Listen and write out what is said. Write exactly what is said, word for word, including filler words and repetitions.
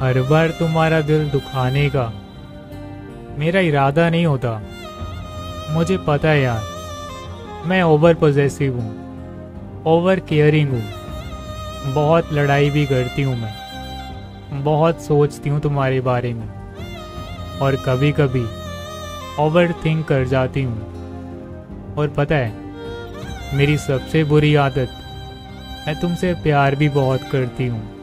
हर बार तुम्हारा दिल दुखाने का मेरा इरादा नहीं होता। मुझे पता है यार, मैं ओवर पॉजेसिव हूँ, ओवर केयरिंग हूँ, बहुत लड़ाई भी करती हूँ, मैं बहुत सोचती हूँ तुम्हारे बारे में और कभी कभी ओवर थिंक कर जाती हूँ। और पता है, मेरी सबसे बुरी आदत, मैं तुमसे प्यार भी बहुत करती हूँ।